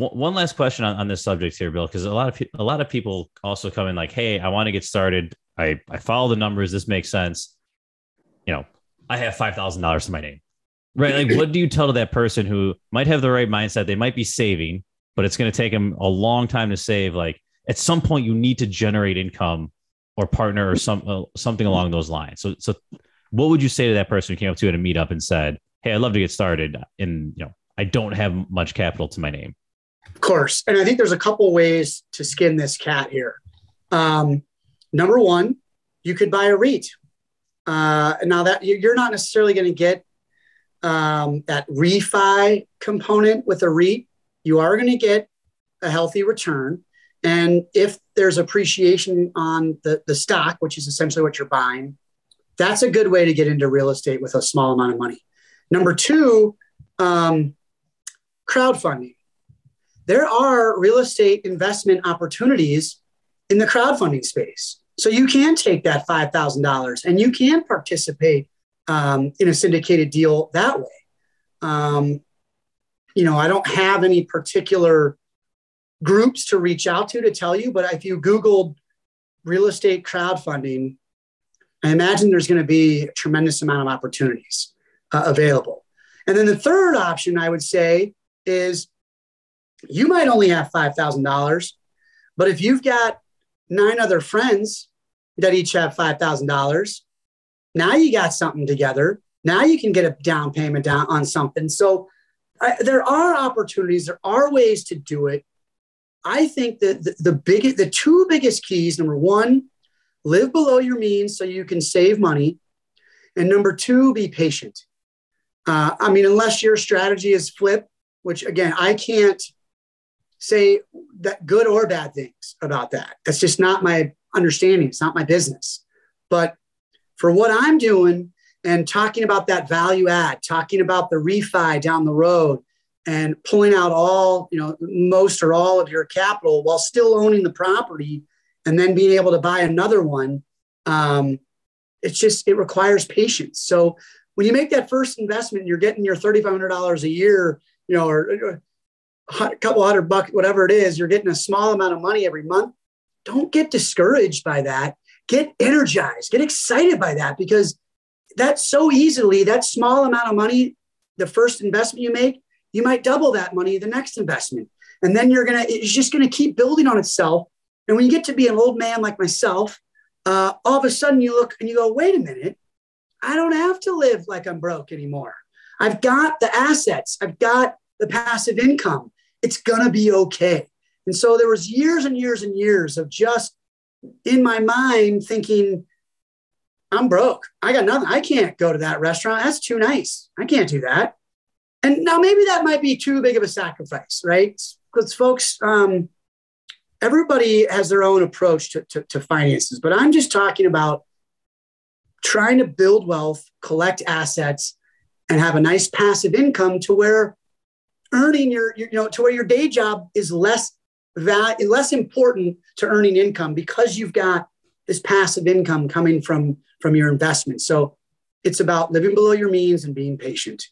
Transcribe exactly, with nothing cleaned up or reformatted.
One last question on, on this subject here, Bill, because a lot of pe- a lot of people also come in like, hey, I want to get started. I, I follow the numbers. This makes sense. You know, I have five thousand dollars to my name, right? Like, what do you tell to that person who might have the right mindset? They might be saving, but it's going to take them a long time to save. Like, at some point you need to generate income or partner or some, uh, something along those lines. So, so what would you say to that person who came up to you at a meetup and said, hey, I'd love to get started, and, you know, I don't have much capital to my name? Of course. And I think there's a couple ways to skin this cat here. Um, number one, you could buy a REIT. Uh, now that you're not necessarily going to get um, that refi component with a REIT, you are going to get a healthy return. And if there's appreciation on the, the stock, which is essentially what you're buying, that's a good way to get into real estate with a small amount of money. Number two, um, crowdfunding. There are real estate investment opportunities in the crowdfunding space. So you can take that five thousand dollars and you can participate um, in a syndicated deal that way. Um, you know, I don't have any particular groups to reach out to to tell you, but if you Googled real estate crowdfunding, I imagine there's going to be a tremendous amount of opportunities uh, available. And then the third option, I would say, is you might only have five thousand dollars, but if you've got nine other friends that each have five thousand dollars, now you got something together. Now you can get a down payment down on something. So I, there are opportunities. There are ways to do it. I think that the, the big, the two biggest keys, number one, live below your means so you can save money. And number two, be patient. Uh, I mean, unless your strategy is flip, which again, I can't say that good or bad things about that. That's just not my understanding. It's not my business. But for what I'm doing and talking about that value add, talking about the refi down the road and pulling out all, you know, most or all of your capital while still owning the property and then being able to buy another one, um, it's just, it requires patience. So when you make that first investment, you're getting your three thousand five hundred dollars a year, you know, or a couple hundred bucks, whatever it is, you're getting a small amount of money every month. Don't get discouraged by that. Get energized, get excited by that, because that's so easily, that small amount of money, the first investment you make, you might double that money the next investment. And then you're going to, it's just going to keep building on itself. And when you get to be an old man like myself, uh, all of a sudden you look and you go, wait a minute, I don't have to live like I'm broke anymore. I've got the assets. I've got the passive income. It's going to be okay. And so there was years and years and years of just in my mind thinking, I'm broke. I got nothing. I can't go to that restaurant. That's too nice. I can't do that. And now maybe that might be too big of a sacrifice, right? Because folks, um, everybody has their own approach to, to, to finances, but I'm just talking about trying to build wealth, collect assets, and have a nice passive income to where earning your, you know, to where your day job is less val- less important to earning income because you've got this passive income coming from, from your investment. So it's about living below your means and being patient.